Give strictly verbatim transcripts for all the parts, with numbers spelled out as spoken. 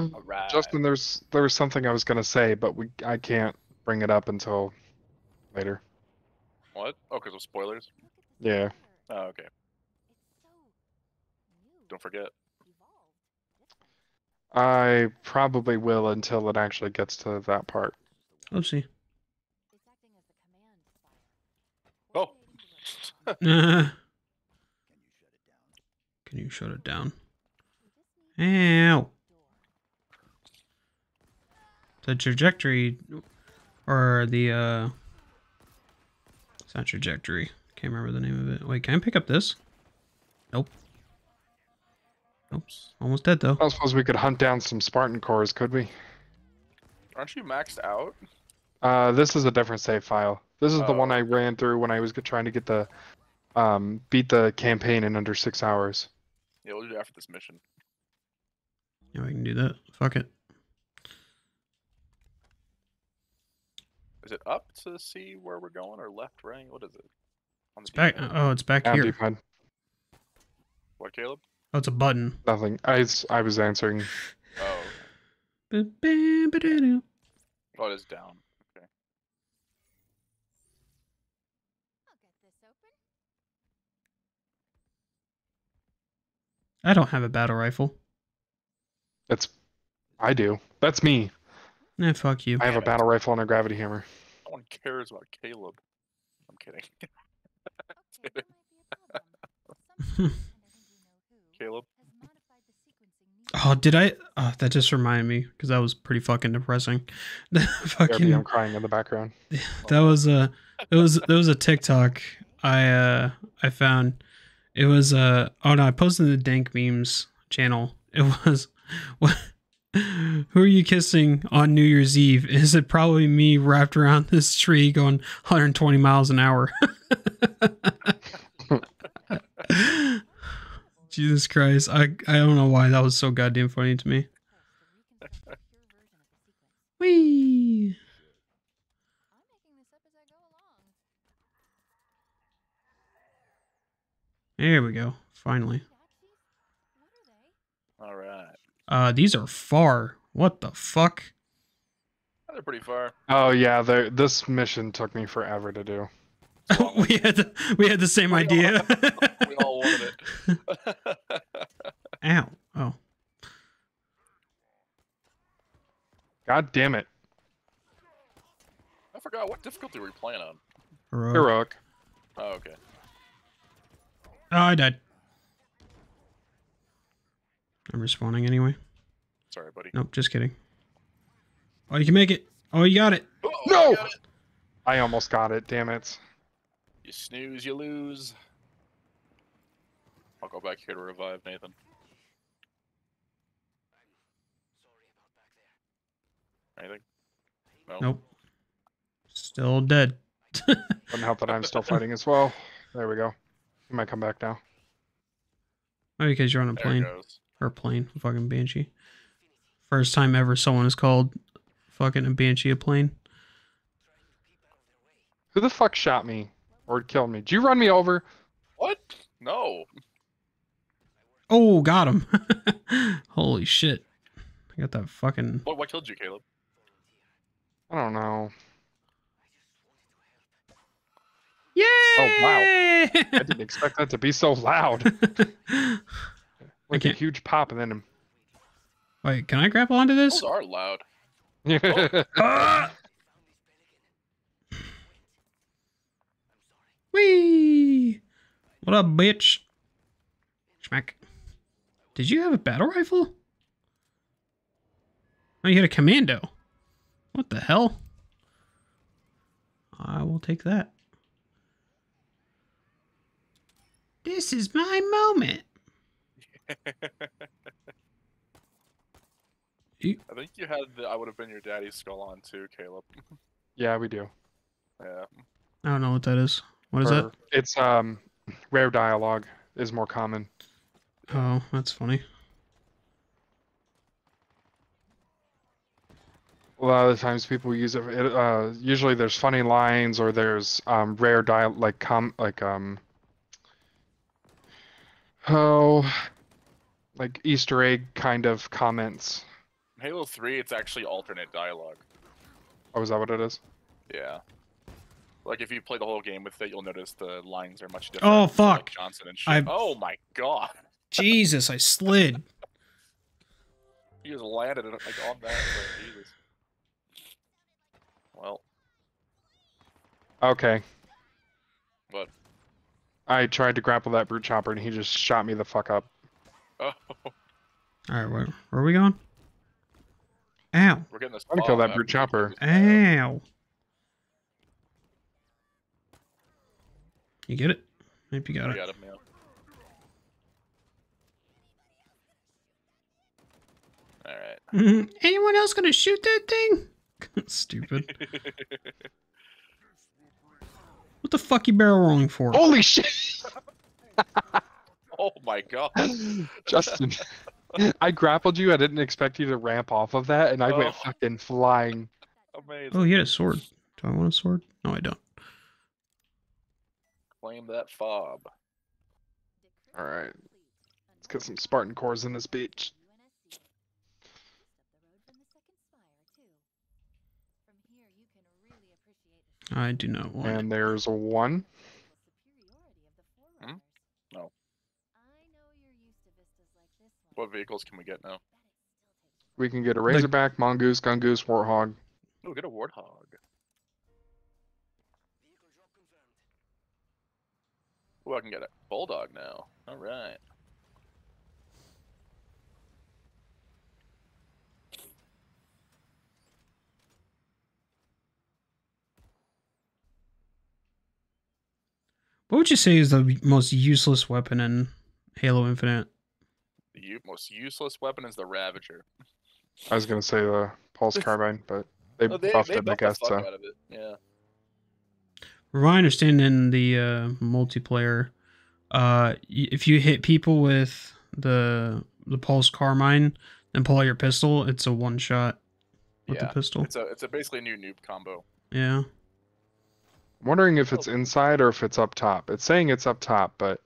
Um, All right. Justin, there's there was something I was gonna say, but we I can't bring it up until later. What? Oh, because of spoilers. Yeah. Oh, okay. Don't forget. I probably will until it actually gets to that part. Let's see. Oh. Can you shut it down? Ow. The trajectory, or the, uh, it's not trajectory. Can't remember the name of it. Wait, can I pick up this? Nope. Oops. Almost dead, though. I suppose we could hunt down some Spartan cores, could we? Aren't you maxed out? Uh, this is a different save file. This is oh. the one I ran through when I was trying to get the, um, beat the campaign in under six hours. Yeah, we'll do it after this mission. Yeah, we can do that. Fuck it. Is it up to see where we're going, or left, right? What is it? On the it's back. Oh, it's back That'd here. Be fun. What, Caleb? Oh, it's a button. Nothing. I, I was answering. Oh. Oh, it's down. Okay. I don't have a battle rifle. That's... I do. That's me. Nah, fuck you. I have a battle rifle and a gravity hammer. No one cares about Caleb. I'm kidding. I'm kidding. Caleb. Oh, did I? Oh, that just reminded me, because that was pretty fucking depressing. fucking, yeah, I'm crying in the background. That was a, it was that was a TikTok I uh I found. It was uh oh no, I posted in the Dank Memes channel. It was what. Who are you kissing on New Year's Eve? Is it probably me wrapped around this tree going one hundred twenty miles an hour? Jesus Christ. I, I don't know why that was so goddamn funny to me. Whee! There we go. Finally. All right. Uh, these are far. What the fuck? They're pretty far. Oh yeah, this mission took me forever to do. we had the, we had the same we idea. All, we all wanted it. Ow! Oh. God damn it! I forgot what difficulty were we playing on. Heroic. Heroic. Oh okay. Oh, I died. I'm respawning anyway. Sorry, buddy. Nope, just kidding. Oh, you can make it. Oh, you got it. Uh-oh, no! I, got it. I almost got it, damn it. You snooze, you lose. I'll go back here to revive Nathan. Anything? No. Nope. Still dead. Doesn't help that I'm still fighting as well. There we go. He might come back now. Oh, because you're on a plane. There it goes. Or plane, fucking Banshee. First time ever someone has called fucking a Banshee a plane. Who the fuck shot me? Or killed me? Did you run me over? What? No. Oh, got him. Holy shit. I got that fucking... What, what killed you, Caleb? I don't know. Yay! Oh, wow. I didn't expect that to be so loud. Like a huge pop, and then... Wait, can I grapple onto this? Those are loud. Oh. Ah! Whee! What up, bitch? Schmack. Did you have a battle rifle? Oh, you had a commando. What the hell? I will take that. This is my moment. I think you had the I would have been your daddy's skull on too, Caleb. Yeah, we do. Yeah. I don't know what that is. What or, is that? It's um rare dialogue is more common. Oh, that's funny. A lot of the times people use it. it uh, usually, there's funny lines or there's um rare dial like com like um. Oh. Like Easter egg kind of comments. In Halo three, it's actually alternate dialogue. Oh, is that what it is? Yeah. Like, if you play the whole game with it, you'll notice the lines are much different. Oh, fuck! Like Johnson and shit. I... Oh, my God! Jesus, I slid. You just landed it, like, on that. Like, Jesus. Well. Okay. What? I tried to grapple that brute chopper, and he just shot me the fuck up. Oh. Alright, where, where are we going? Ow. We're getting this I'm gonna kill that brute chopper. Ow. You get it? Nope, you got I it. Got him, yeah. Alright. Mm-hmm. Anyone else gonna shoot that thing? Stupid. What the fuck you barrel rolling for? Holy shit! Oh my God. Justin. I grappled you. I didn't expect you to ramp off of that, and I oh. went fucking flying. Amazing. Oh, he had a sword. Do I want a sword? No, I don't. Claim that fob. All right, let's get some Spartan cores in this bitch. I do not want. And there's a one. Hmm? No. What vehicles can we get now? We can get a Razorback, Mongoose, Gungoose, Warthog. Oh, get a Warthog. Oh, I can get a Bulldog now. Alright. What would you say is the most useless weapon in Halo Infinite? The most useless weapon is the Ravager. I was gonna say the Pulse Carbine, but they no, they, buffed they it, buffed I guess. The fuck so. Out of it. Yeah. From my understanding, in the uh, multiplayer, uh, if you hit people with the the Pulse Carbine and pull out your pistol, it's a one shot with yeah, the pistol. It's a it's a basically new noob combo. Yeah. I'm wondering if it's inside or if it's up top. It's saying it's up top, but.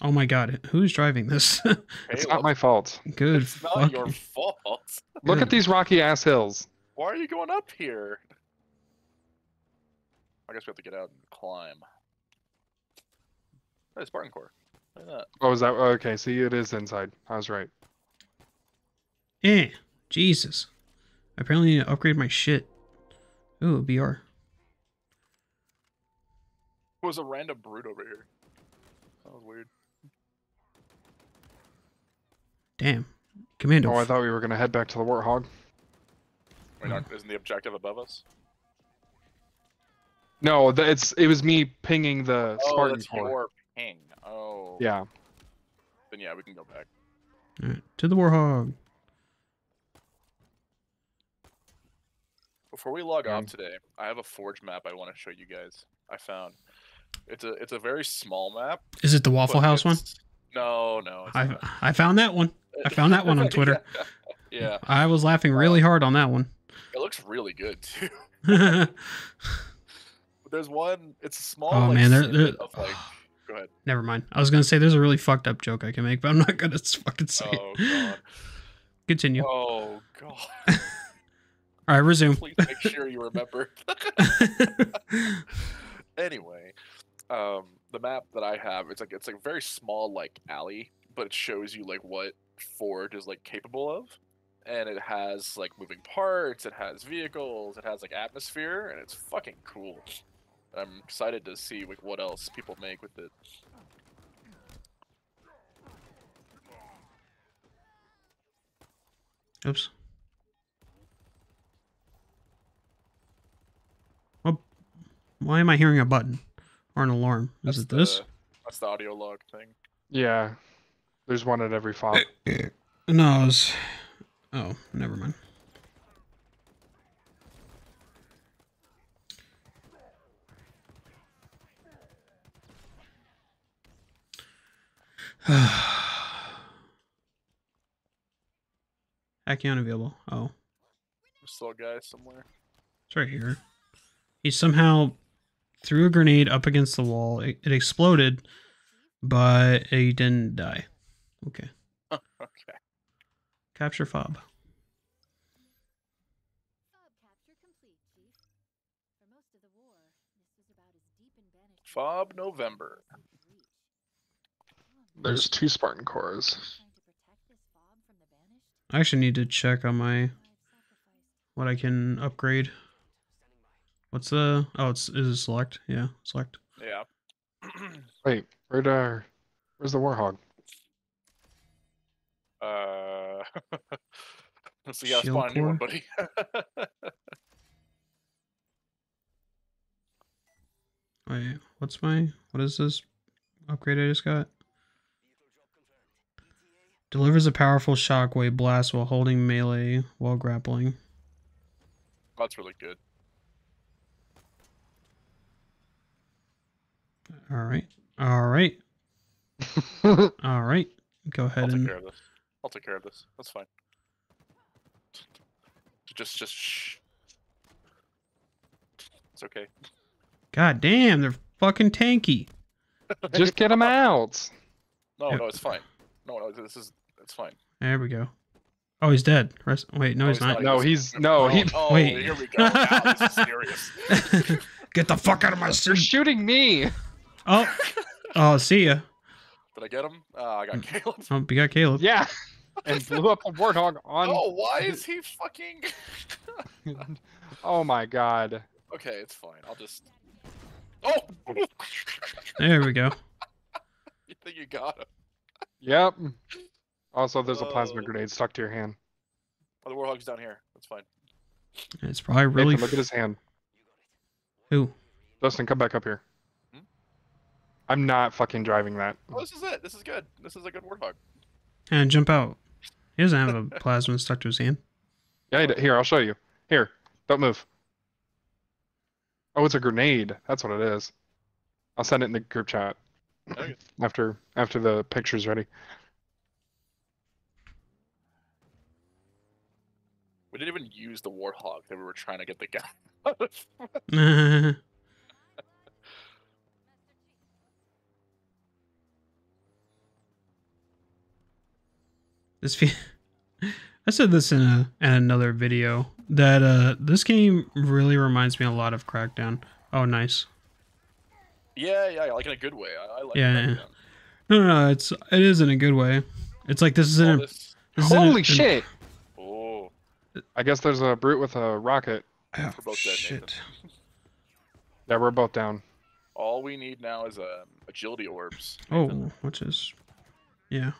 Oh my God, who's driving this? It's not my fault. Good. It's not fucking... your fault. Look Good. At these rocky ass hills. Why are you going up here? I guess we have to get out and climb. Hey, Spartan core. Look at that. Oh, is that okay? See, it is inside. I was right. Eh, Jesus. I apparently need to upgrade my shit. Ooh, B R. There was a random brute over here. That was weird. Damn. Commando. Oh, I thought we were going to head back to the Warthog. Wait, not, isn't the objective above us? No, the, it's it was me pinging the oh, Spartan that's core. Your ping. Oh. Yeah. Then yeah, we can go back. All right, to the Warthog. Before we log okay. off today, I have a Forge map I want to show you guys. I found. It's a it's a very small map. Is it the Waffle House one? No, no. It's I not. I found that one. I found that one on Twitter. Yeah. yeah. I was laughing really hard on that one. It looks really good too. But there's one. It's a small. Oh like, man, there. there of, like, oh, go ahead. Never mind. I was gonna say there's a really fucked up joke I can make, but I'm not gonna fucking say it. Oh God. Continue. Oh God. All right, resume. Please make sure you remember. Anyway. Um, the map that I have, it's like it's like a very small like alley, but it shows you like what Forge is like capable of, and it has like moving parts, it has vehicles, it has like atmosphere, and it's fucking cool. I'm excited to see like what else people make with it. Oops. Well, why am I hearing a button? Or an alarm. Is that's it this? The, that's the audio log thing. Yeah. There's one at every fob. No, it was... Oh, never mind. Hacking unavailable. Oh. There's still a guy somewhere. It's right here. He somehow... threw a grenade up against the wall. It, it exploded, but he didn't die. Okay. Okay. Capture fob. Fob November. There's two Spartan cores. I actually need to check on my what I can upgrade. What's the oh? It's is it select? Yeah, select. Yeah. Wait, where'd our where's the Warthog? Uh, so you gotta spawn a new one, buddy. Wait, what's my what is this upgrade I just got? Delivers a powerful shockwave blast while holding melee while grappling. That's really good. All right, all right, all right. Go ahead. I'll take and... care of this. I'll take care of this. That's fine. Just, just shh. It's okay. God damn, they're fucking tanky. Just get them out. No, yep. no, it's fine. No, no, this is it's fine. There we go. Oh, he's dead. Rest, wait, no, no he's, he's not. not. No, he's no. He, oh, wait. Here we go. Now, this is serious. Get the fuck out of my seat. You're shooting me. Oh, oh, see ya. Did I get him? Uh, I got Caleb. Oh, you got Caleb. Yeah, and blew up a warthog on. Oh, why is he fucking? Oh my god. Okay, it's fine. I'll just. Oh. There we go. You think you got him? Yep. Also, there's a plasma uh, grenade stuck to your hand. Oh, the warthog's down here. That's fine. It's probably really. Nathan, look at his hand. Who? Dustin, come back up here. I'm not fucking driving that. Oh, this is it. This is good. This is a good warthog. And jump out. He doesn't have a plasma stuck to his hand. Yeah, he did. Here, I'll show you. Here, don't move. Oh, it's a grenade. That's what it is. I'll send it in the group chat after after the picture's ready. We didn't even use the warthog that we were trying to get the guy out of. This fe I said this in, a, in another video that uh, this game really reminds me a lot of Crackdown. Oh, nice. Yeah, yeah, like in a good way. I, I like yeah, Crackdown. Yeah. No, no, no, it's it is in a good way. It's like this is in. Oh, a, this... This is Holy in a, shit! In... Oh, I guess there's a brute with a rocket. Oh, we're both dead, shit. Nathan. Yeah, we're both down. All we need now is um, agility orbs. Nathan. Oh, which is, yeah.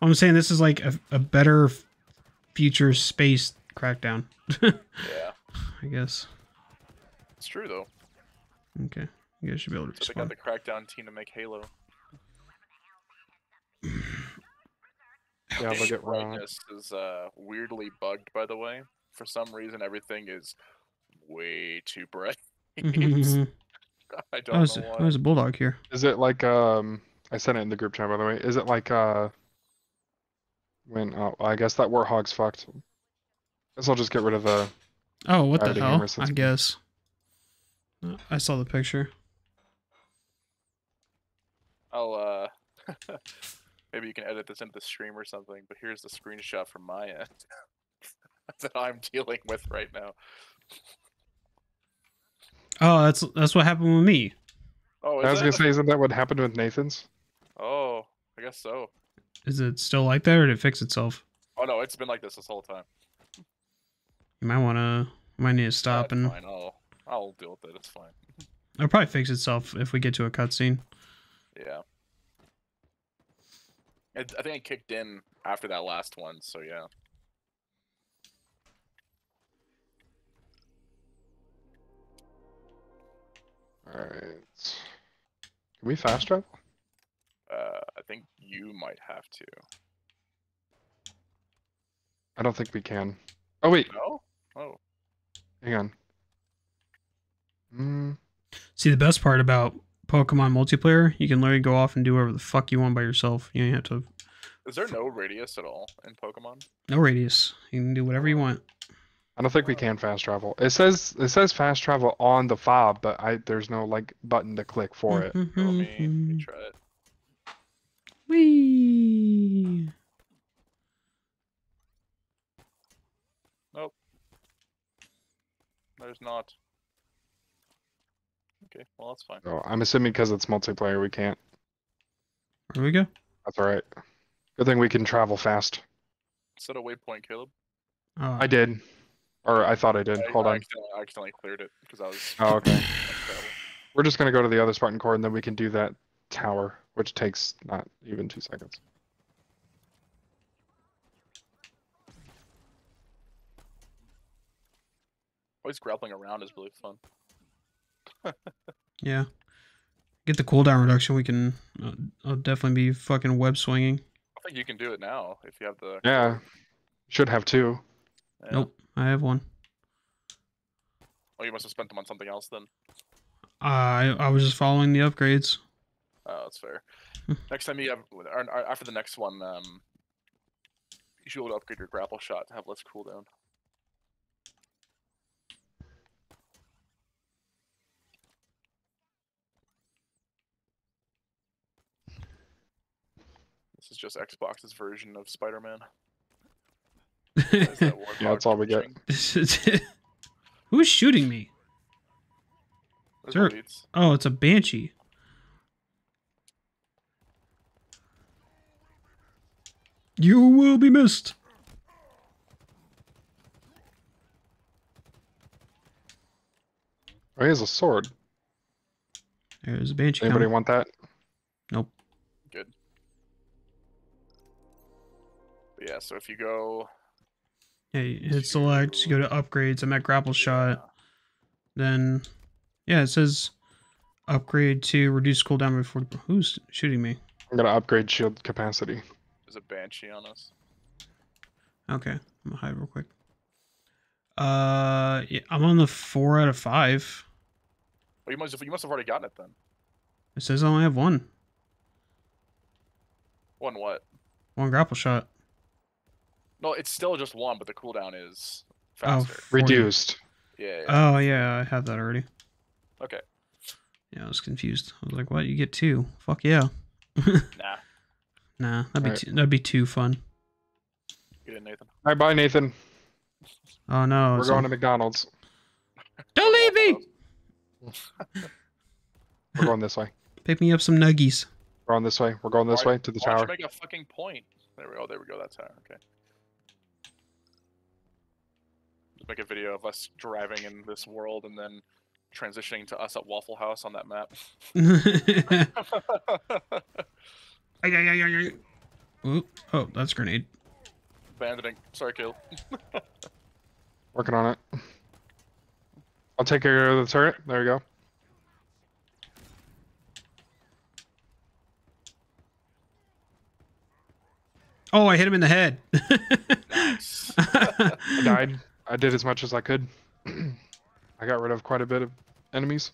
I'm saying this is like a, a better future space Crackdown. Yeah. I guess. It's true, though. Okay. You guys should be able to so respond. They got the Crackdown team to make Halo. Yeah, look at Ron. This is uh, weirdly bugged, by the way. For some reason, everything is way too bright. Mm-hmm. I don't oh, know why. There's a Bulldog here. Is it like... um? I sent it in the group chat, by the way. Is it like... uh? When oh, I guess that warthog's fucked. Guess I'll just get rid of the. Oh, what the hell! I guess. I saw the picture. I'll uh, maybe you can edit this into the stream or something. But here's the screenshot from my end that I'm dealing with right now. Oh, that's that's what happened with me. Oh, I was gonna say, isn't that what happened with Nathan's? Oh, I guess so. Is it still like that, or did it fix itself? Oh no, it's been like this this whole time. You might wanna, might need to stop That's and. Fine. I'll, I'll deal with it. It's fine. It'll probably fix itself if we get to a cutscene. Yeah. I, I think I kicked in after that last one, so yeah. All right. Can we fast travel? Uh, I think you might have to. I don't think we can. Oh wait. No? Oh. Hang on. Mm. See, the best part about Pokemon multiplayer, you can literally go off and do whatever the fuck you want by yourself. You don't have to. Is there no radius at all in Pokemon? No radius. You can do whatever you want. I don't think we can fast travel. It says it says fast travel on the fob, but I there's no like button to click for it. Let me, let me try it. Whee! Nope. There's not. Okay, well, that's fine. Oh, I'm assuming because it's multiplayer, we can't. There we go. That's alright. Good thing we can travel fast. Set a waypoint, Caleb. Uh, I did. Or I thought I did. I, Hold I on. Accidentally, I accidentally cleared it because I was. Oh, okay. We're just going to go to the other Spartan core and then we can do that tower, which takes not even two seconds. Always grappling around is really fun. Yeah. Get the cooldown reduction, we can uh, I'll definitely be fucking web swinging. I think you can do it now if you have the. Yeah. Should have two. Yeah. Nope, I have one. Oh, you must have spent them on something else then. I I was just following the upgrades. Oh, that's fair. Next time you have, or after the next one, um, you should be able to upgrade your grapple shot to have less cooldown. This is just Xbox's version of Spider-Man. That yeah, that's all we get. Who's shooting me? There... Oh, it's a Banshee. You will be missed. Oh, he has a sword. There's a Banshee. Anybody coming. Want that? Nope. Good. But yeah, so if you go... Hey, hit select, you go to upgrades, I'm at grapple shot. Then, yeah, it says upgrade to reduce cooldown before... Who's shooting me? I'm going to upgrade shield capacity. There's a Banshee on us. Okay, I'm going to hide real quick. Uh, yeah, I'm on the four out of five. Well, you must have, you must have already gotten it then. It says I only have one. One what? One grapple shot. No, it's still just one, but the cooldown is faster. Oh, reduced. Yeah, yeah. Oh, yeah, I had that already. Okay. Yeah, I was confused. I was like, what? You get two. Fuck yeah. Nah. Nah, that'd be, right. too, that'd be too fun. Get in, Nathan. All right, bye, Nathan. Oh, no. We're going a... to McDonald's. Don't leave me! We're going this way. Pick me up some nuggies. We're going this way. We're going this why, way to the why tower. Why don't you make a fucking point? There we go. There we go. That's how. Okay. Make a video of us driving in this world and then transitioning to us at Waffle House on that map. Ooh, oh, that's grenade. Abandoning. Sorry, Caleb. Working on it. I'll take care of the turret. There we go. Oh, I hit him in the head. Nice. I died. I did as much as I could. I got rid of quite a bit of enemies.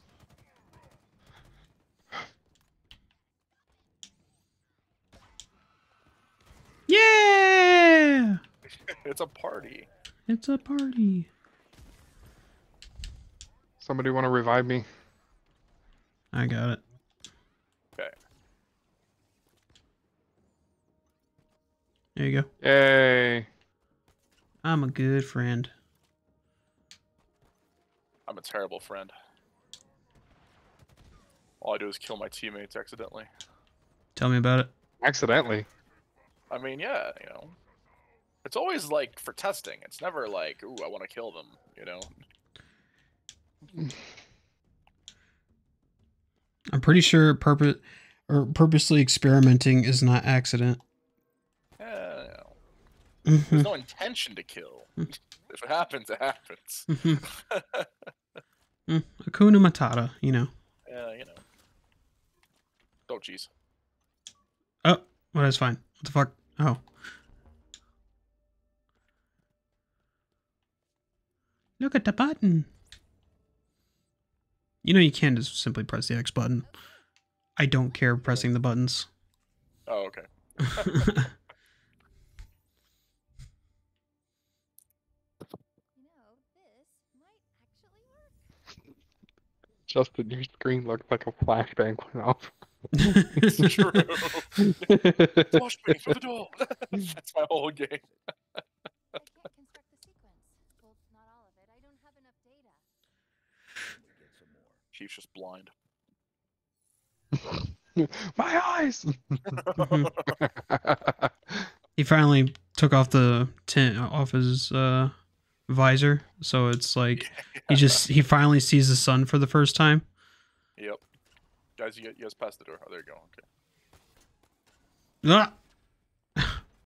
Yeah! It's a party. It's a party. Somebody want to revive me? I got it. Okay. There you go. Yay! I'm a good friend. I'm a terrible friend. All I do is kill my teammates accidentally. Tell me about it. Accidentally? I mean, yeah, you know. It's always, like, for testing. It's never like, ooh, I want to kill them, you know? I'm pretty sure purpose or purposely experimenting is not accident. Yeah, yeah. There's no intention to kill. If it happens, it happens. Mm, Hakuna Matata, you know. Yeah, uh, you know. Oh, jeez. Oh, well, that's fine. What the fuck? Oh. Look at the button. You know you can just simply press the X button. I don't care pressing the buttons. Oh, okay. Justin, your screen looked like a flashbang went off. It's true. Flush me through the door. That's my whole game. I can't construct the sequence. Well, not all of it. I don't have enough data. Chief's just blind. My eyes! He finally took off the tint off his uh, visor, so it's like yeah. he just he finally sees the sun for the first time. Yep. Guys, you guys passed the door. Oh, there you go. Okay. Ah!